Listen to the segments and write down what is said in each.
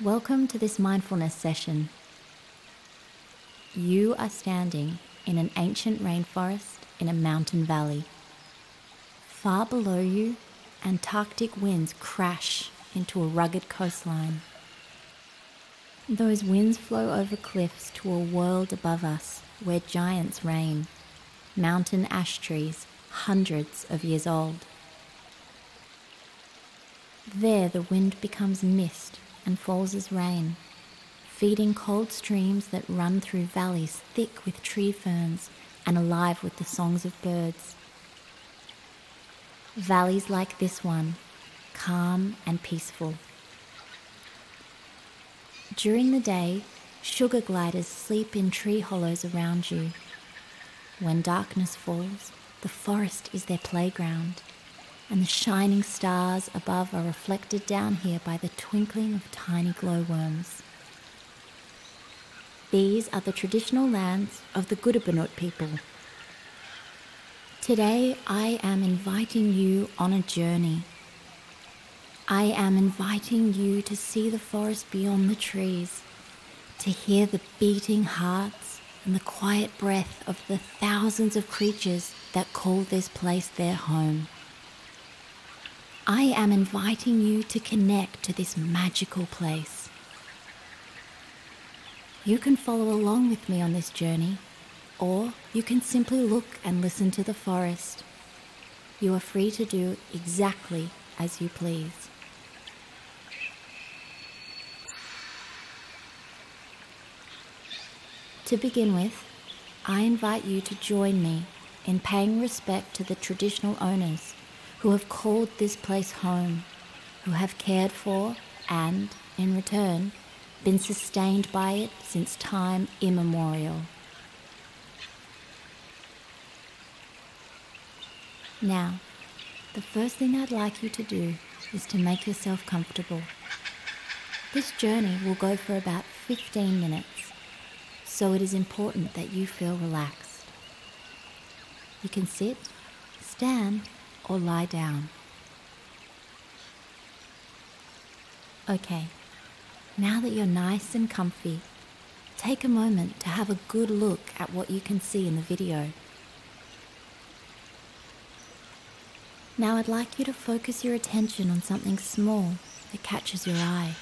Welcome to this mindfulness session. You are standing in an ancient rainforest in a mountain valley. Far below you, Antarctic winds crash into a rugged coastline. Those winds flow over cliffs to a world above us where giants reign, mountain ash trees hundreds of years old. There the wind becomes mist and falls as rain, feeding cold streams that run through valleys thick with tree ferns and alive with the songs of birds. Valleys like this one, calm and peaceful. During the day, sugar gliders sleep in tree hollows around you. When darkness falls, the forest is their playground, and the shining stars above are reflected down here by the twinkling of tiny glowworms. These are the traditional lands of the Gundabarnut people. Today I am inviting you on a journey. I am inviting you to see the forest beyond the trees, to hear the beating hearts and the quiet breath of the thousands of creatures that call this place their home. I am inviting you to connect to this magical place. You can follow along with me on this journey, or you can simply look and listen to the forest. You are free to do exactly as you please. To begin with, I invite you to join me in paying respect to the traditional owners who have called this place home, who have cared for and, in return, been sustained by it since time immemorial. Now, the first thing I'd like you to do is to make yourself comfortable. This journey will go for about 15 minutes, so it is important that you feel relaxed. You can sit, stand, or lie down. Okay, now that you're nice and comfy, take a moment to have a good look at what you can see in the video. Now I'd like you to focus your attention on something small that catches your eye.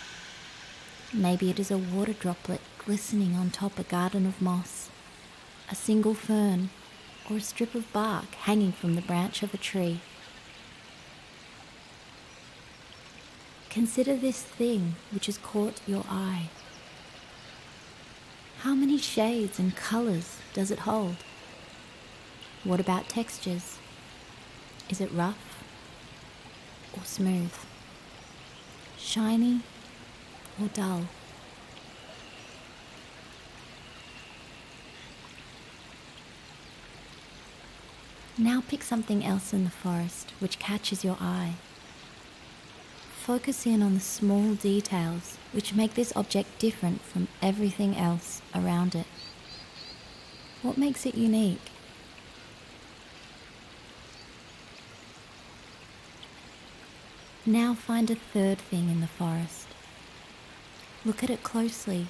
Maybe it is a water droplet glistening on top a garden of moss, a single fern, or a strip of bark hanging from the branch of a tree. Consider this thing which has caught your eye. How many shades and colours does it hold? What about textures? Is it rough or smooth? Shiny or dull? Now pick something else in the forest which catches your eye. Focus in on the small details which make this object different from everything else around it. What makes it unique? Now find a third thing in the forest. Look at it closely.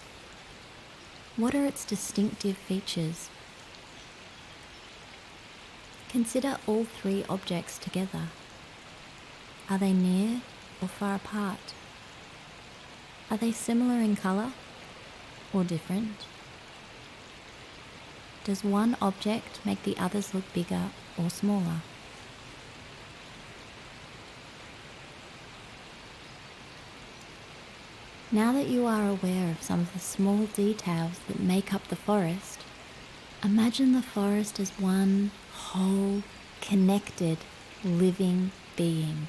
What are its distinctive features? Consider all three objects together. Are they near or far apart? Are they similar in colour or different? Does one object make the others look bigger or smaller? Now that you are aware of some of the small details that make up the forest, imagine the forest as one whole, connected, living being.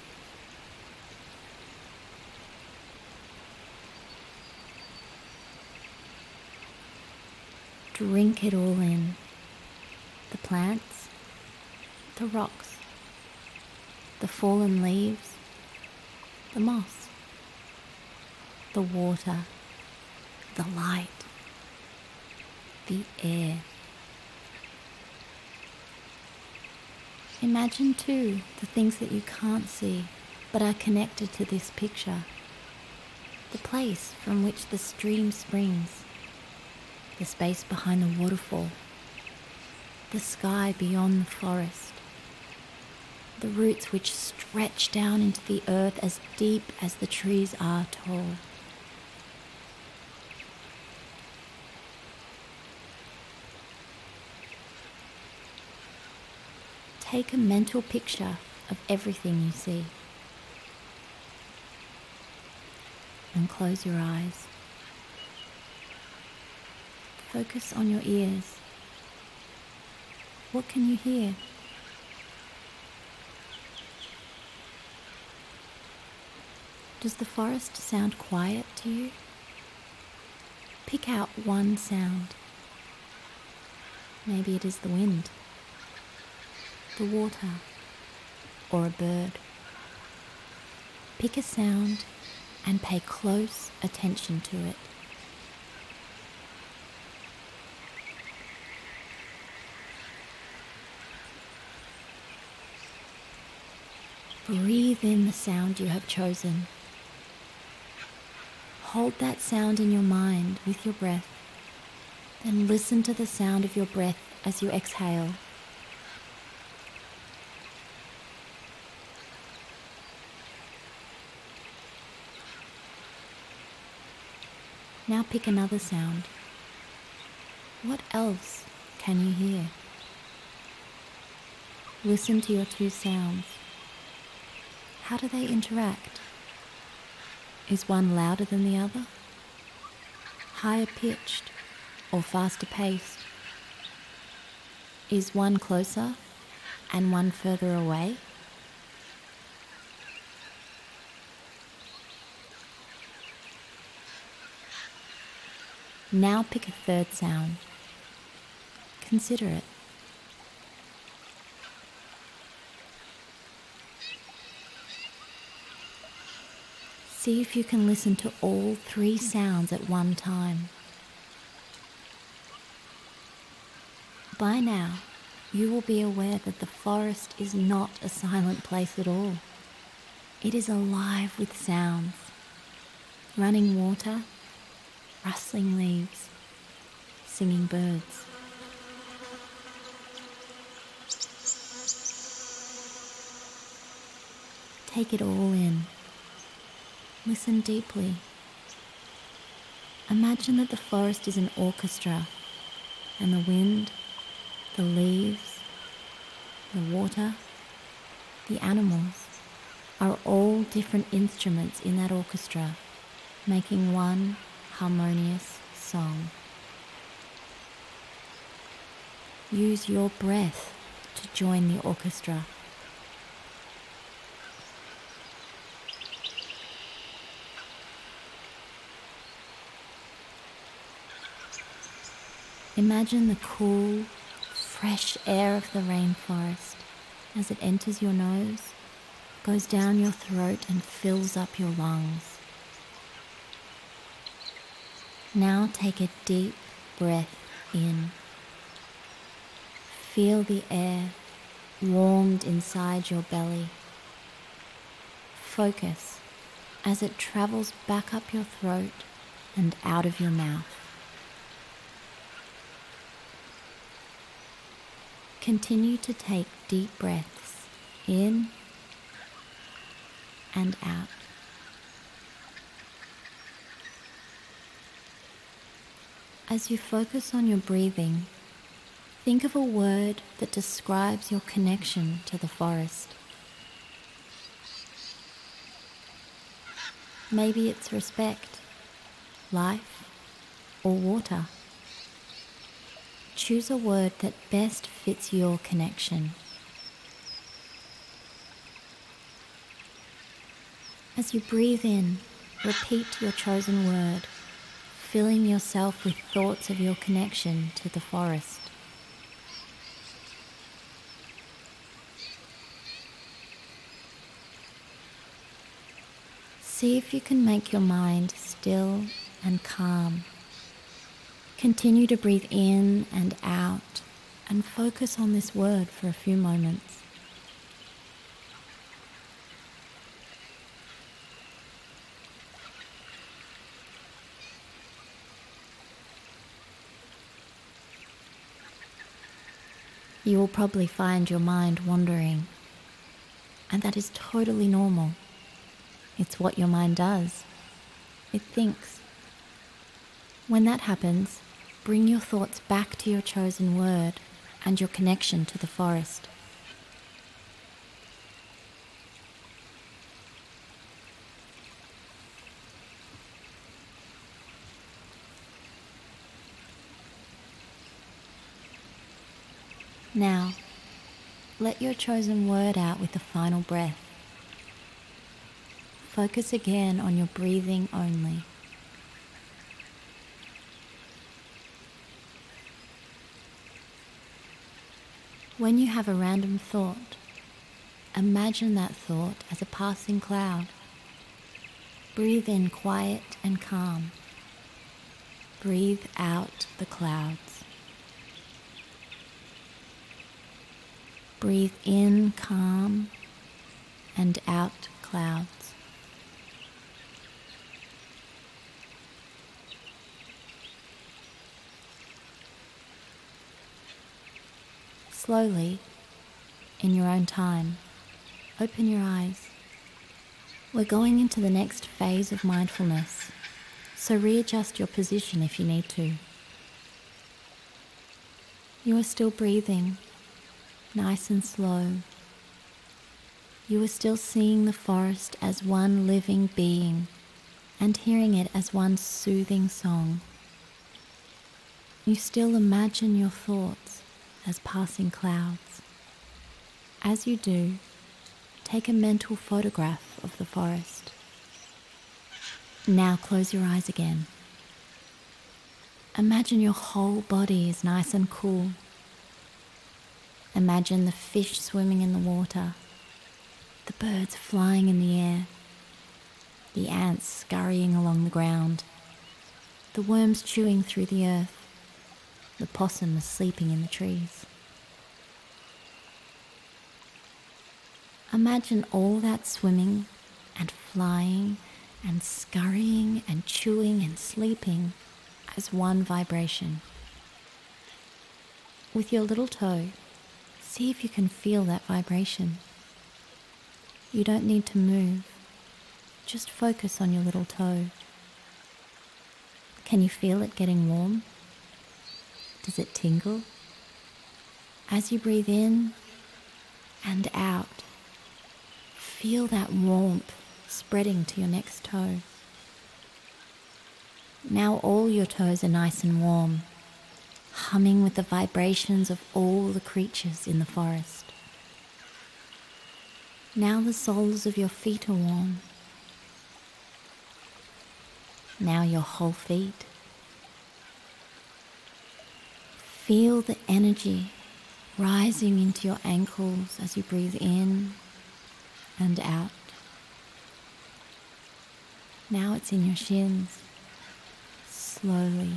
Drink it all in. The plants, the rocks, the fallen leaves, the moss, the water, the light, the air. Imagine too the things that you can't see but are connected to this picture. the place from which the stream springs, the space behind the waterfall, the sky beyond the forest, the roots which stretch down into the earth as deep as the trees are tall. Take a mental picture of everything you see and close your eyes. Focus on your ears. What can you hear? Does the forest sound quiet to you? Pick out one sound. Maybe it is the wind, the water, or a bird. Pick a sound and pay close attention to it. Breathe in the sound you have chosen. Hold that sound in your mind with your breath, then listen to the sound of your breath as you exhale. Now pick another sound. What else can you hear? Listen to your two sounds. How do they interact? Is one louder than the other? Higher pitched or faster paced? Is one closer and one further away? Now pick a third sound. Consider it. See if you can listen to all three sounds at one time. By now, you will be aware that the forest is not a silent place at all. It is alive with sounds. Running water, rustling leaves, singing birds. Take it all in. Listen deeply. Imagine that the forest is an orchestra, and the wind, the leaves, the water, the animals are all different instruments in that orchestra, making one harmonious song. Use your breath to join the orchestra. Imagine the cool, fresh air of the rainforest as it enters your nose, goes down your throat and fills up your lungs. Now take a deep breath in. Feel the air warmed inside your belly. Focus as it travels back up your throat and out of your mouth. Continue to take deep breaths in and out. As you focus on your breathing, think of a word that describes your connection to the forest. Maybe it's respect, life, or water. Choose a word that best fits your connection. As you breathe in, repeat your chosen word, filling yourself with thoughts of your connection to the forest. See if you can make your mind still and calm. Continue to breathe in and out and focus on this word for a few moments. you will probably find your mind wandering. And that is totally normal. It's what your mind does. It thinks. When that happens, bring your thoughts back to your chosen word and your connection to the forest. Now, let your chosen word out with a final breath. Focus again on your breathing only. When you have a random thought, imagine that thought as a passing cloud. Breathe in quiet and calm. Breathe out the clouds. Breathe in calm and out clouds. Slowly, in your own time, open your eyes. We're going into the next phase of mindfulness, so readjust your position if you need to. You are still breathing. Nice and slow. You are still seeing the forest as one living being and hearing it as one soothing song. You still imagine your thoughts as passing clouds. As you do, take a mental photograph of the forest. Now close your eyes again. Imagine your whole body is nice and cool. Imagine the fish swimming in the water, the birds flying in the air, the ants scurrying along the ground, the worms chewing through the earth, the possum sleeping in the trees. Imagine all that swimming and flying and scurrying and chewing and sleeping as one vibration. With your little toe, see if you can feel that vibration. You don't need to move. Just focus on your little toe. Can you feel it getting warm? Does it tingle? As you breathe in and out, feel that warmth spreading to your next toe. Now all your toes are nice and warm, humming with the vibrations of all the creatures in the forest. Now the soles of your feet are warm. Now your whole feet. Feel the energy rising into your ankles as you breathe in and out. Now it's in your shins, slowly.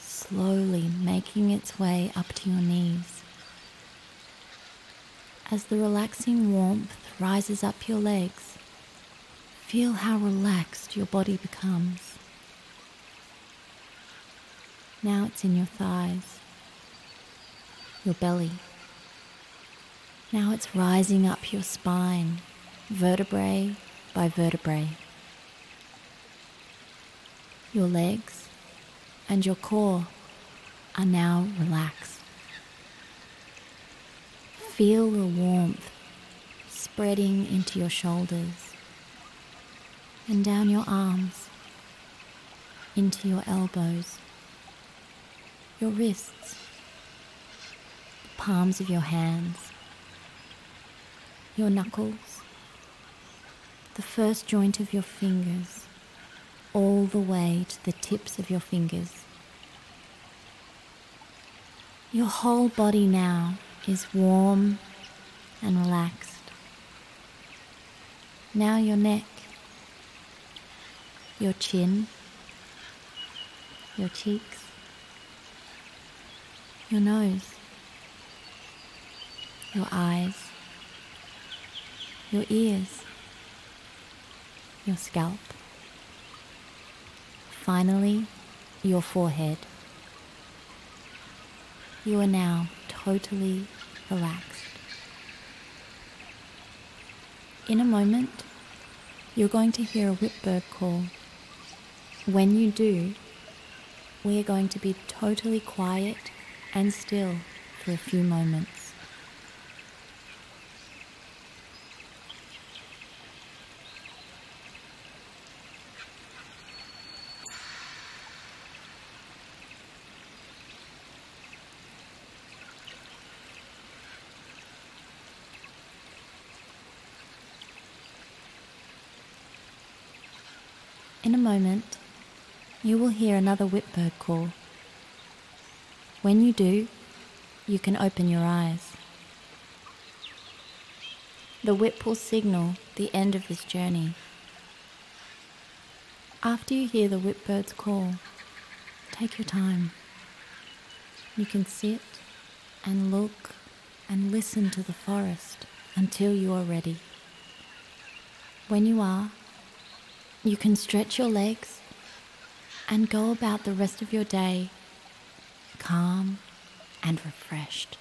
Slowly making its way up to your knees. As the relaxing warmth rises up your legs, feel how relaxed your body becomes. Now it's in your thighs, your belly. Now it's rising up your spine, vertebrae by vertebrae. Your legs and your core are now relaxed. Feel the warmth spreading into your shoulders and down your arms, into your elbows, your wrists, the palms of your hands, your knuckles, the first joint of your fingers, all the way to the tips of your fingers. Your whole body now is warm and relaxed. Now your neck, your chin, your cheeks, your nose, your eyes, your ears, your scalp. Finally, your forehead. You are now totally relaxed. In a moment, you're going to hear a whipbird call. When you do, we are going to be totally quiet and still for a few moments. In a moment, you will hear another whipbird call. When you do, you can open your eyes. The whip will signal the end of this journey. After you hear the whipbird's call, take your time. You can sit and look and listen to the forest until you are ready. When you are, you can stretch your legs and go about the rest of your day calm and refreshed.